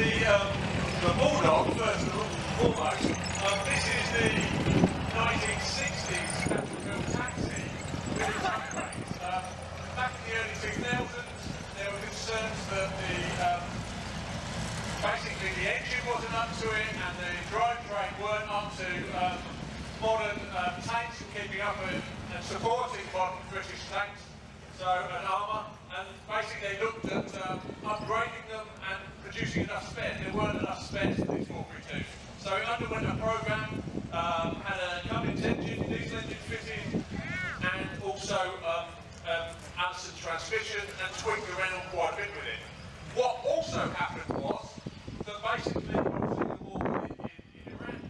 the Bulldog, first of all, foremost. This is the 1960s petrol taxi with its upgrades. Back in the early 2000s, there were concerns that the basically the engine wasn't up to it and the drivetrain weren't up to modern tanks keeping up and supporting modern British tanks, so an armour, and basically they looked at upgrading them and producing enough spares. There weren't enough spares for these 432. So it underwent a programme, had a Cummins engine, diesel engine fitted, and also Allison transmission, and tweaked the Renault quite a bit with it. What also happened was that basically the war in Iraq occurred,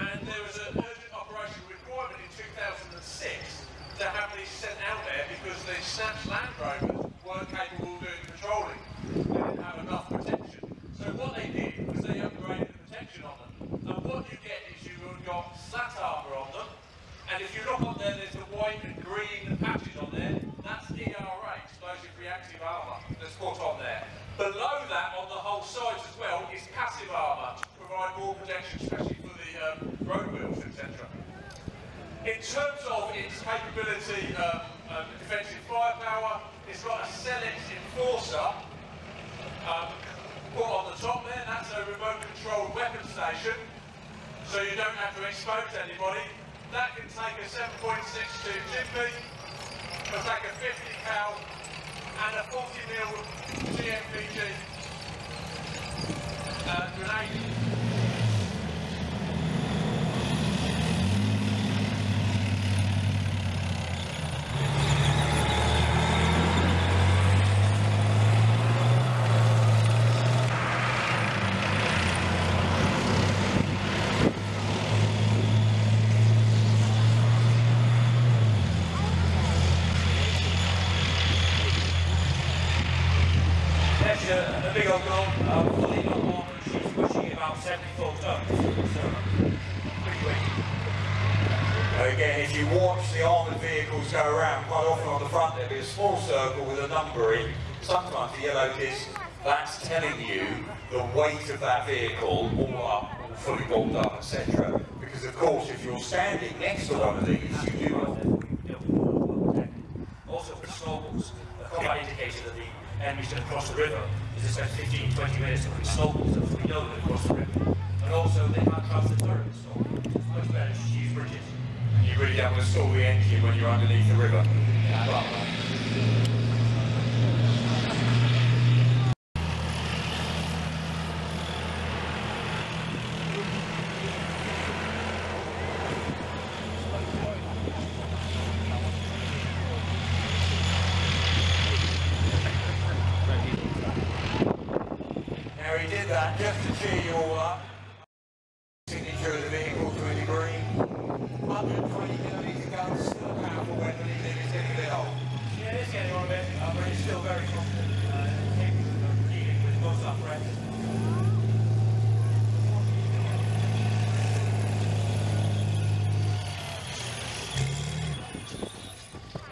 and there was an urgent operational requirement in 2006 to have these sent out there because the Snap's Land Rovers weren't capable of doing patrolling. They didn't have enough protection. So what they did was they upgraded the protection on them. And what you get is you've got sat armour on them, and if you look on there, there's the white and green patches on there. That's ERA, explosive reactive armour, that's put on there. Below that, on the whole sides as well, is passive armour to provide more protection, especially for the road wheels, etc. In terms of its capability, defensive firepower, it's got a SELECT enforcer put on the top there. That's a remote-controlled weapon station, so you don't have to expose anybody. That can take a 7.62 Jiffy, can take a 50 cal, and a 40mm GPMG grenade. A big old goal, fully not armour, and she's pushing about 74 tons, so pretty weight. Again, if you watch the armoured vehicles go around, quite often on the front there'll be a small circle with a number in, sometimes the yellow disc, that's telling you the weight of that vehicle, all up, all fully bombed up, etc. Because of course, if you're standing next to one of these, you do. Also for snowballs, a combat indicator that the enemies that cross the river is just like 15-20 minutes to quick snowballs, as we know they cross the river. And also they can't cross the turrets, so it's much better to use bridges. And you really don't want to stall the engine when you're underneath the river. Yeah. But, just to cheer you all up, signature of the vehicle to a degree, 120mm guns, still powerful weapon, even if it's getting a bit old. Yeah, it is getting on a bit, but it's still very confident, capable of dealing with most of our threats.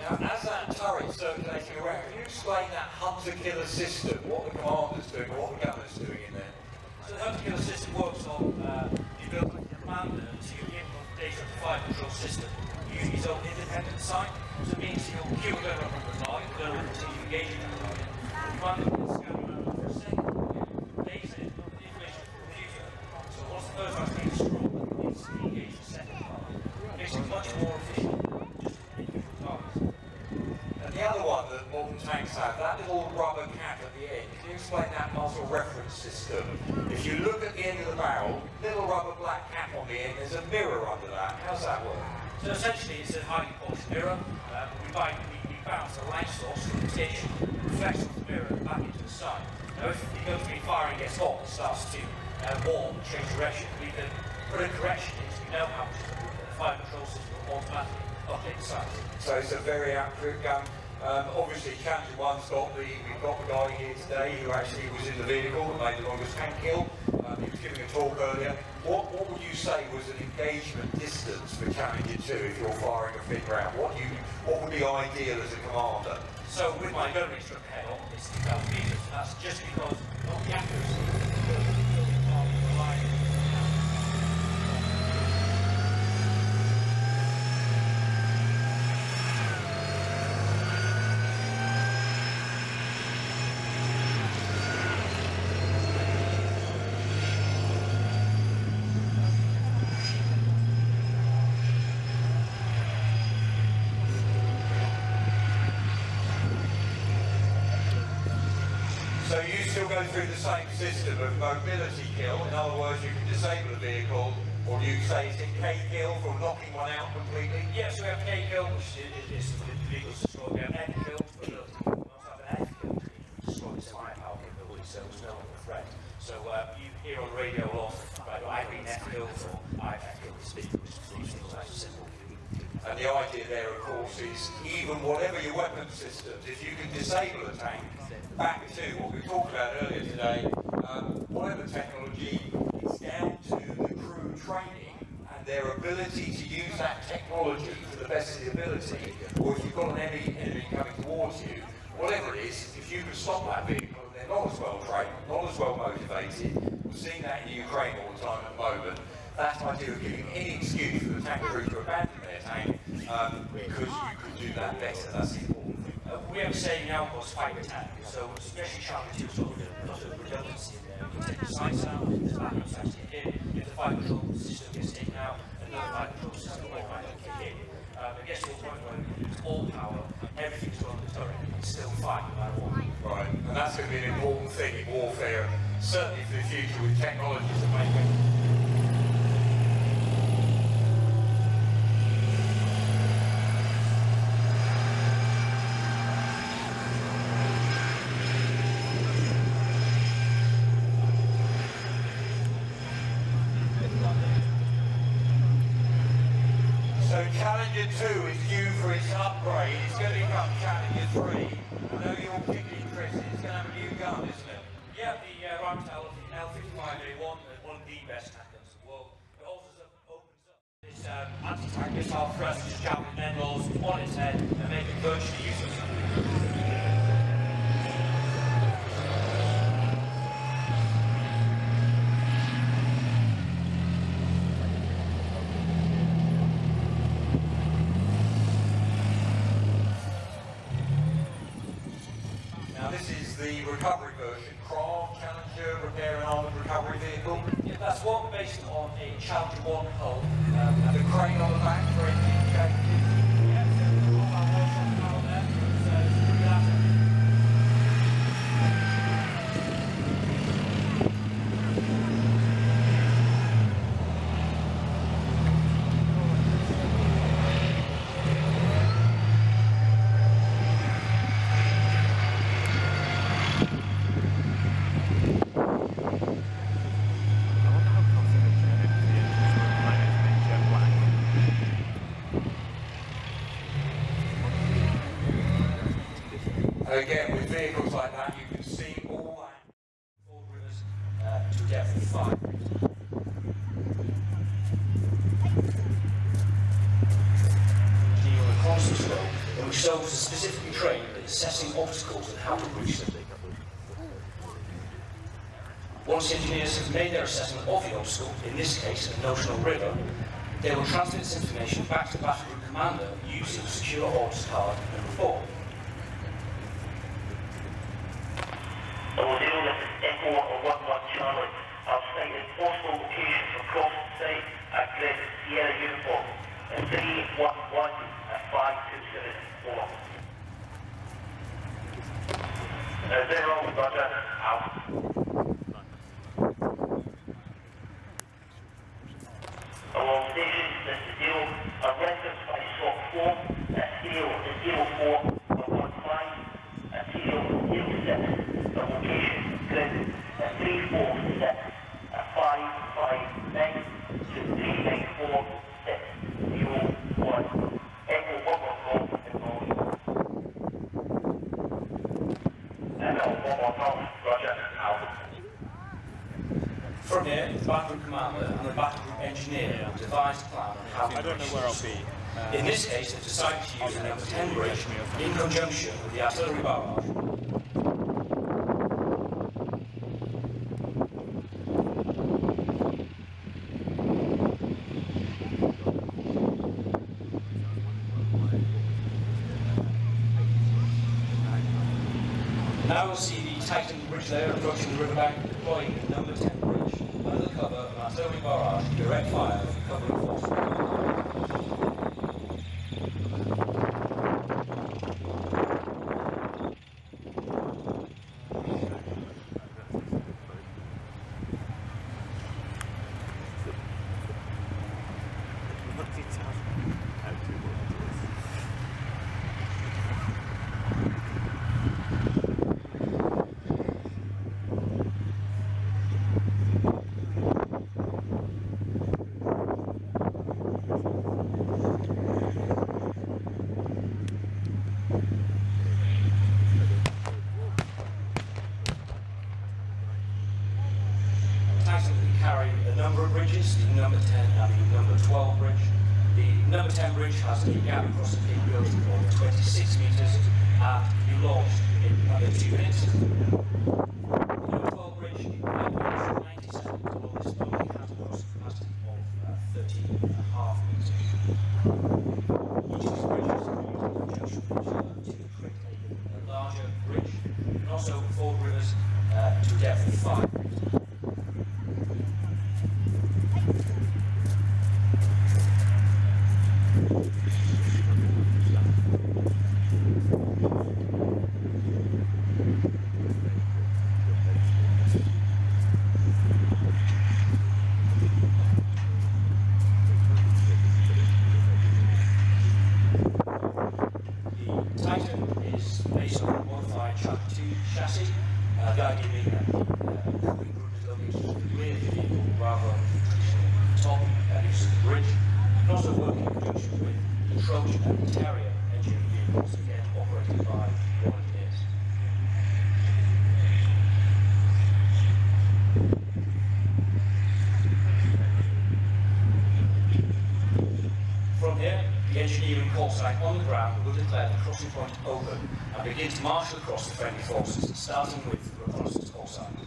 Now, as that turret's circulating around, can you explain that hunter-killer system, what the commander's doing, what the gunner's doing in there? So the hunter-killer system works on the ability of the commander to give the implementation of the fire control system using his own independent sight. So it means he'll cue a gunner from the target, the gunner will continue engaging the target. The commander will scan around for a second, laser it, not the information from the computer. So once the first one's been destroyed, it needs to engage the second target. It makes it much more efficient than just an individual target. And the other one that modern tanks have, that little rubber cap at the end, can you explain that muzzle reference system? If you look at the end of the barrel, little rubber black cap on the end, there's a mirror under that. How's that work? So essentially it's a highly polished mirror. We bounce the light source from the station, reflects off the mirror back into the sun. Now if the military firing gets hot, it starts to warm, change direction. We can put a correction in, so we know how to the fire control system automatically update the sights. So it's a very accurate gun. Obviously, Challenger One's got we've got the guy here today who actually was in the vehicle and made the longest tank kill. He was giving a talk earlier. What would you say was an engagement distance for Challenger 2 if you're firing a thin round? What would be ideal as a commander? So with my gun range head on, it's 2,000 meters. That's just because of the accuracy. you still go through the same system of mobility kill. In other words, you can disable a vehicle, or do you say, is it K-kill for knocking one out completely? Yes, we have K-kill, which is the vehicle's destroyed. We have F-kill for the ones that have an F-kill, which destroys firepower capability, so there's no threat. So you hear on the radio often, right, I've been F-kill for I've F-killed this vehicle, which is the same symbol. And the idea there, of course, is even whatever your weapon systems, if you can disable a tank, back to what we talked about earlier today, whatever technology, it's down to the crew training and their ability to use that technology to the best of the ability. Or if you've got an enemy coming towards you, whatever it is, if you can stop that vehicle and they're not as well trained, not as well motivated, we're seeing that in Ukraine all the time at the moment. That's my idea of giving any excuse for the tank crew to abandon their tank, because you could do that better. That's important. We have a saying now, of course, fight attack. So, especially Challenger 2 is all a lot of redundancy in there. You can take the sights out, there's backups actually here. If the fire control system gets taken out, another fire control system might kick in. It gets to the point where we lose all power, everything's on the turret, and it's still fine no matter what. Right, and that's going to be an important thing in warfare, certainly for the future with technologies that make it. Challenger 2 is due for its upgrade. It's going to become Challenger 3. I know you're particularly interested. It's going to have a new gun, isn't it? Yeah, the Ramp-L, the L5A1, one of the best handguns in the world. It also opens up this anti-tank missile thrust, just javelin and rolls on its head and make it virtually useless. The recovery version, craft, Challenger, repair and armoured recovery vehicle. Yeah, that's one based on a Challenger 1 hull. And the crane on the back for 18 changes. Yeah, so we've got our workshop panel there. So let's do that. Again, with vehicles like that, you can see all that all rivers to depth of 5. Deal across the scope, and which soldiers are specifically trained at assessing obstacles and how to breach them. Once engineers have made their assessment of the obstacle, in this case a notional river, they will transmit this information back to the battle group commander using secure odds card number 4. Charlie, I'll state enforceable location for cross site at address Sierra Uniform at 311 at 5274. Now, they're all Roger, out. Along station, Mr. Deal, a reference by SWAT 4 at Deal is 04. From here, the battle commander and the battle engineer devise a plan on how to do. In this case, they've decided to use an L10 bridge in conjunction with the artillery barrage. Now we'll see the Titan bridge there approaching the riverbank, deploying the number 10 bridge under the cover of an artillery barrage, direct fire from covering force. tactically carry a number of bridges, the number 10 and the number 12 bridge. The number 10 bridge has a gap across the capability of 26 metres, and you launch in under 2 minutes. The number 12 bridge, in 90 seconds, all this only has a cross capacity of 13.5 metres. Each of these bridges in conjunction with each other to create a larger bridge, and also four rivers to a depth of 5 metres. Trojan and Terrier engine vehicles, again operated by volunteers. From here, the engineering call sign on the ground will declare the crossing point open and begin to marshal across the friendly forces, starting with the reconnaissance call sign.